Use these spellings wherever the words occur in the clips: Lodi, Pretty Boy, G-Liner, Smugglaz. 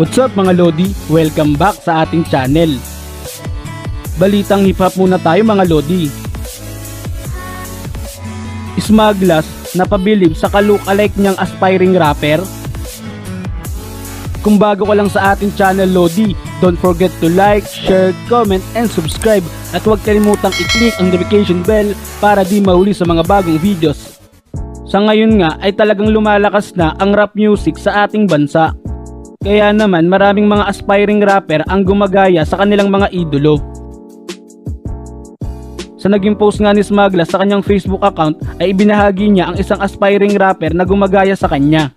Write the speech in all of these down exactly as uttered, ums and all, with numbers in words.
What's up mga Lodi? Welcome back sa ating channel. Balitang hip-hop muna tayo mga Lodi. Smugglaz napabilib sa ka-lookalike niyang aspiring rapper. Kung bago ka lang sa ating channel Lodi, don't forget to like, share, comment, and subscribe. At huwag kalimutang i-click ang notification bell para di mahuli sa mga bagong videos. Sa ngayon nga ay talagang lumalakas na ang rap music sa ating bansa. Kaya naman maraming mga aspiring rapper ang gumagaya sa kanilang mga idolo. Sa naging post nga ni Smugglaz sa kanyang Facebook account ay ibinahagi niya ang isang aspiring rapper na gumagaya sa kanya.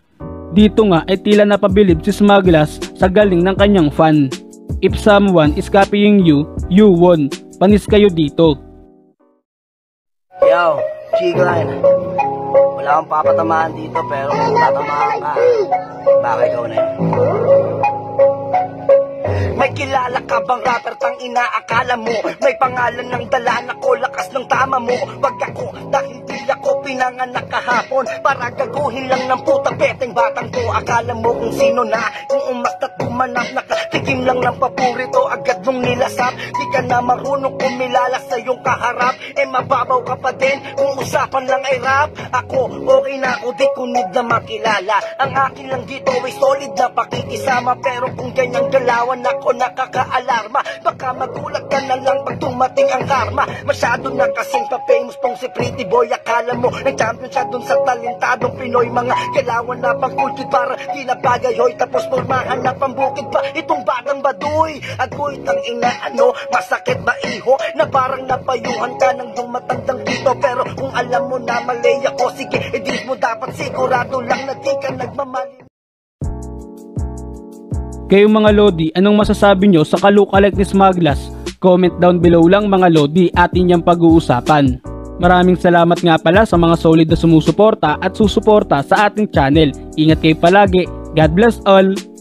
Dito nga ay tila napabilib si Smugglaz sa galing ng kanyang fan. If someone is copying you, you won. Panis kayo dito. Yo, G-Liner. Wala akong papatamaan dito pero kung tatamaan ka, baka ikaw na yun. May kilala ka bang rapper tang inaakala mo? May pangalan ng dalan ako, lakas ng tama mo. Wag ako dahil ako pinanganak kahapon para gaguhin lang ng puta peteng batang ko. Akala mo kung sino na, kung umaktat bumanap, nakatikim lang ng paborito agad mong nilasap. Di ka na marunong kumilala sa iyong kaharap, eh mababaw ka pa din kung usapan lang ay rap. Ako, okay na ako, di ko need na makilala. Ang akin lang dito ay solid na pakikisama. Pero kung ganyang galawan ako nakakaalarma, baka magulat ka na lang pag dumating ang karma. Masyado na kasing pa-famous pong si Pretty Boy. Alam mo, nag-champion siya dun sa talentadong Pinoy. Mga galawan na pang-kultid para di na bagay, hoy. Tapos formahan na pambukid pa itong batang baduy. Agoy, tang ina, ano, masakit ba iho? Na parang napayuhan ka ng dumatandang dito. Pero kung alam mo na mali ako, sige, edis mo dapat sigurado lang na di ka nagmamali. Kayong mga Lodi, anong masasabi nyo sa ka-lookalike ni Smugglaz? Comment down below lang mga Lodi, atin niyang pag-uusapan. Maraming salamat nga pala sa mga solid na sumusuporta at susuporta sa ating channel. Ingat kayo palagi. God bless all!